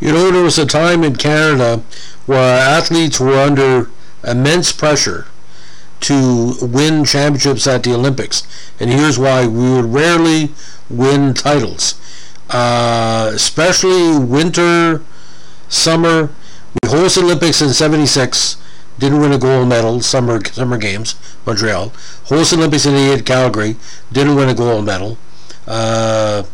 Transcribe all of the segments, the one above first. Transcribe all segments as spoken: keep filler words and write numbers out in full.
You know, there was a time in Canada where athletes were under immense pressure to win championships at the Olympics, and here's why: we would rarely win titles, uh, especially winter, summer. We hosted Olympics in seventy-six, didn't win a gold medal. Summer Summer Games, Montreal. Hosted Olympics in eighty-eight, Calgary, didn't win a gold medal. Uh,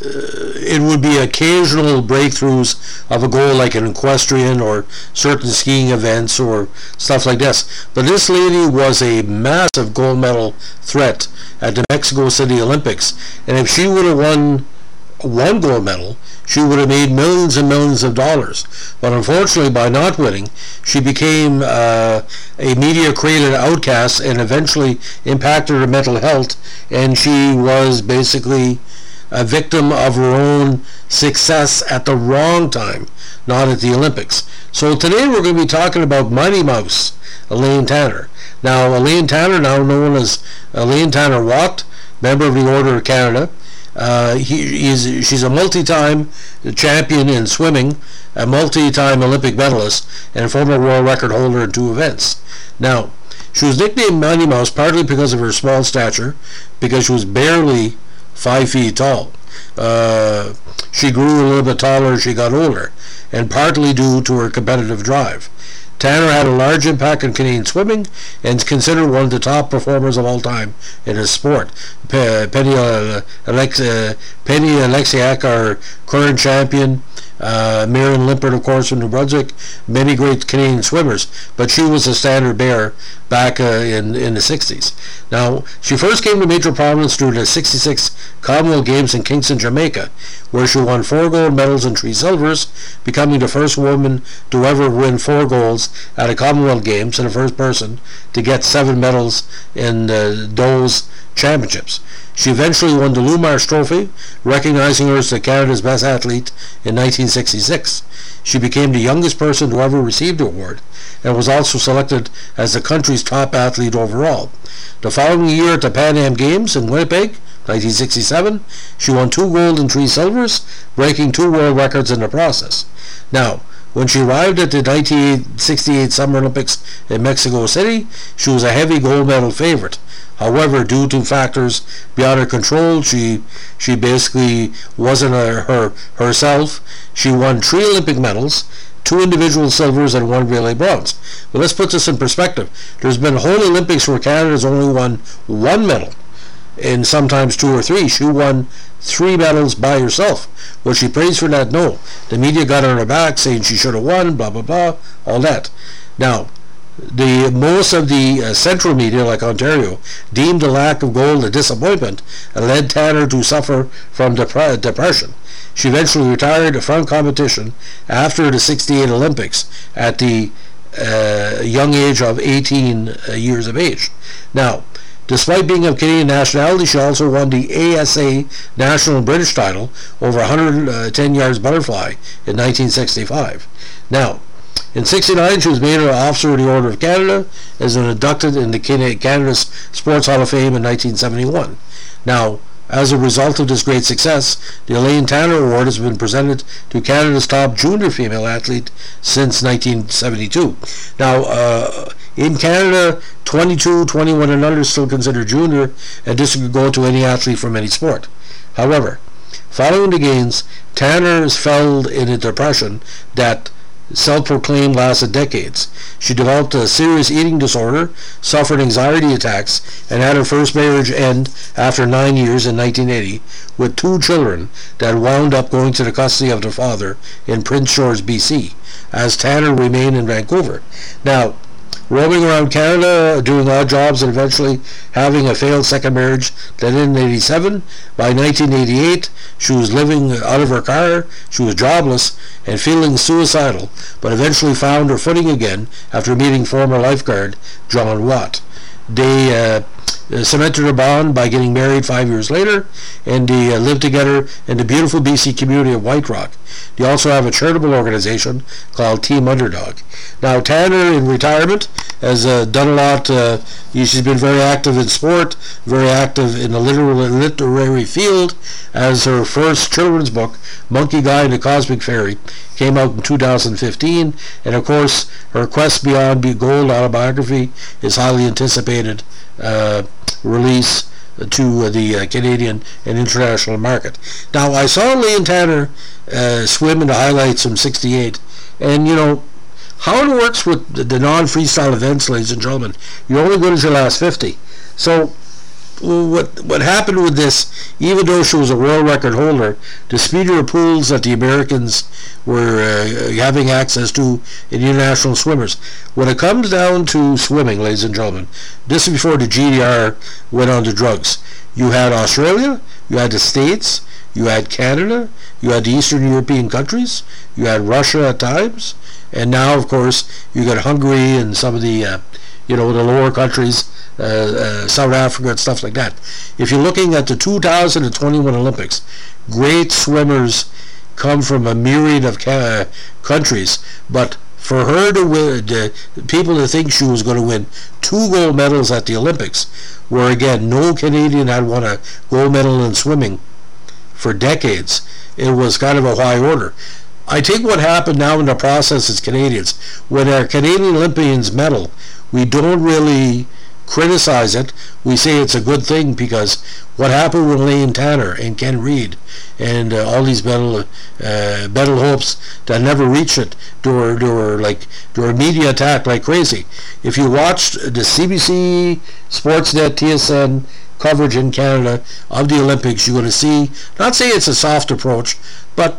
it would be occasional breakthroughs of a goal, like an equestrian or certain skiing events or stuff like this. But this lady was a massive gold medal threat at the Mexico City Olympics, and if she would have won one gold medal, she would have made millions and millions of dollars. But unfortunately, by not winning, she became uh, a media-created outcast and eventually impacted her mental health, and she was basically a victim of her own success at the wrong time, not at the Olympics. So today we're going to be talking about Mighty Mouse, Elaine Tanner. Now, Elaine Tanner, now known as Elaine Tanner Watt, member of the Order of Canada, uh, he, he's, she's a multi-time champion in swimming, a multi-time Olympic medalist, and a former world record holder in two events. Now, she was nicknamed Mighty Mouse partly because of her small stature, because she was barely five feet tall. Uh, she grew a little bit taller as she got older, and partly due to her competitive drive. Tanner had a large impact in Canadian swimming and is considered one of the top performers of all time in his sport. Pe- Penny, uh, Alex- uh, Penny Alexiak, our current champion, uh, Marion Limpert, of course, from New Brunswick, many great Canadian swimmers, but she was a standard bearer back uh, in, in the sixties. Now, she first came to major prominence during the sixty-six Commonwealth Games in Kingston, Jamaica, where she won four gold medals and three silvers, becoming the first woman to ever win four golds at a Commonwealth Games and the first person to get seven medals in uh, those championships. She eventually won the Lou Marsh Trophy, recognizing her as the Canada's best athlete in nineteen sixty-six. She became the youngest person to ever receive the award and was also selected as the country's top athlete overall. The following year at the Pan Am Games in Winnipeg, nineteen sixty-seven, she won two gold and three silvers, breaking two world records in the process. Now, when she arrived at the nineteen sixty-eight Summer Olympics in Mexico City, she was a heavy gold medal favorite. However, due to factors beyond her control, she she basically wasn't a, her herself. She won three Olympic medals, two individual silvers, and one relay bronze. But let's put this in perspective. There's been whole Olympics where Canada's only won one medal, and sometimes two or three. She won three medals by herself. Was she praised for that? No. The media got on her back saying she should have won, blah, blah, blah, all that. Now, the most of the uh, central media, like Ontario, deemed the lack of gold a disappointment and led Tanner to suffer from dep- depression. She eventually retired from competition after the sixty-eight Olympics at the uh, young age of eighteen uh, years of age. Now, despite being of Canadian nationality, she also won the A S A National and British title over one hundred ten yards butterfly in nineteen sixty-five. Now, in sixty-nine, she was made an Officer of the Order of Canada and was inducted into Canada's Sports Hall of Fame in nineteen seventy-one. Now, as a result of this great success, the Elaine Tanner Award has been presented to Canada's top junior female athlete since nineteen seventy-two. Now, uh, in Canada, twenty-two, twenty-one and under still considered junior, and this could go to any athlete from any sport. However, following the gains, Tanner fell in a depression that self-proclaimed lasted decades. She developed a serious eating disorder, suffered anxiety attacks, and had her first marriage end after nine years in nineteen eighty with two children that wound up going to the custody of their father in Prince George, B C, as Tanner remained in Vancouver. Now, roaming around Canada, doing odd jobs, and eventually having a failed second marriage that ended in eighty-seven. By nineteen eighty-eight, she was living out of her car, she was jobless, and feeling suicidal, but eventually found her footing again after meeting former lifeguard John Watt. They uh, uh, cemented her bond by getting married five years later, and they uh, live together in the beautiful B C community of White Rock. They also have a charitable organization called Team Underdog. Now, Tanner, in retirement, has uh, done a lot. Uh, she's been very active in sport, very active in the literary, literary field, as her first children's book, Monkey Guy and the Cosmic Fairy, came out in two thousand fifteen, and of course her Quest Beyond Be Gold autobiography is highly anticipated uh, release to uh, the uh, Canadian and international market. Now, I saw Elaine Tanner uh, swim in the highlights from sixty-eight, and you know how it works with the, the non-freestyle events, ladies and gentlemen, you're only good as your last fifty. So What what happened with this, even though she was a world record holder, the speedier pools that the Americans were uh, having access to in international swimmers. When it comes down to swimming, ladies and gentlemen, this is before the G D R went on to drugs. You had Australia, you had the States, you had Canada, you had the Eastern European countries, you had Russia at times, and now, of course, you got Hungary and some of the uh, you know, the lower countries, uh, uh, South Africa and stuff like that. If you're looking at the two thousand twenty-one Olympics, great swimmers come from a myriad of ca- countries, but for her to win, the people to think she was going to win two gold medals at the Olympics, where again, no Canadian had won a gold medal in swimming for decades, it was kind of a high order. I think what happened now in the process is Canadians, when our Canadian Olympians medal, we don't really criticize it. We say it's a good thing, because what happened with Elaine Tanner and Ken Reed and uh, all these medal, uh, medal hopes that never reached it, they were, they were like, they were media attacked like crazy. If you watched the C B C, Sportsnet, T S N coverage in Canada of the Olympics, you're going to see, not say it's a soft approach, but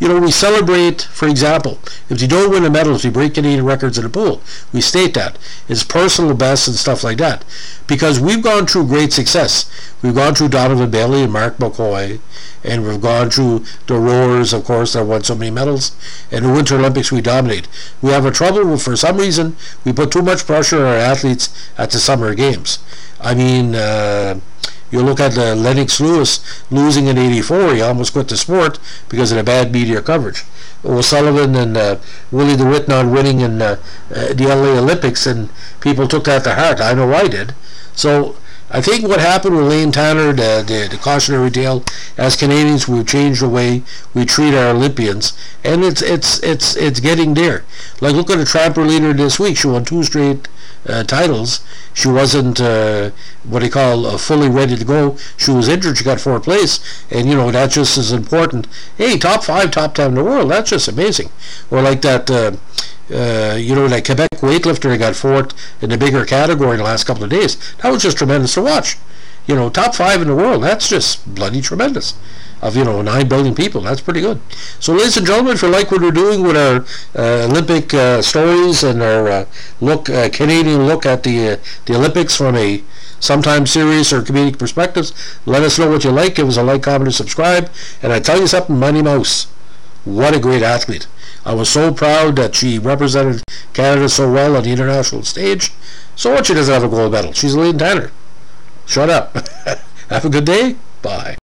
you know, we celebrate, for example, if you don't win a medal, if you break Canadian records in the pool, we state that. It's personal best and stuff like that. Because we've gone through great success. We've gone through Donovan Bailey and Mark McCoy, and we've gone through the rowers, of course, that won so many medals. And the Winter Olympics, we dominate. We have a trouble with, for some reason, we put too much pressure on our athletes at the Summer Games. I mean, uh... you look at uh, Lennox Lewis losing in eighty-four. He almost quit the sport because of the bad media coverage. O'Sullivan and uh, Willie DeWitt not winning in uh, uh, the L A Olympics, and people took that to heart. I know I did. So I think what happened with Elaine Tanner, the, the, the cautionary tale, as Canadians, we've changed the way we treat our Olympians, and it's it's it's it's getting there. Like, look at the trampoline this week. She won two straight uh, titles. She wasn't uh, what they call uh, fully ready to go. She was injured. She got fourth place, and you know that just is important. Hey, top five, top ten in the world. That's just amazing. Or like that. Uh, Uh, you know, that Quebec weightlifter got fourth in the bigger category in the last couple of days. That was just tremendous to watch. You know, top five in the world, that's just bloody tremendous. Of, you know, nine billion people, that's pretty good. So, ladies and gentlemen, if you like what we're doing with our uh, Olympic uh, stories and our uh, look, uh, Canadian look at the, uh, the Olympics from a sometimes serious or comedic perspectives, let us know what you like. Give us a like, comment, and subscribe. And I tell you something, Mighty Mouse, what a great athlete. I was so proud that she represented Canada so well on the international stage. So what, she doesn't have a gold medal? She's Elaine Tanner. Shut up. Have a good day. Bye.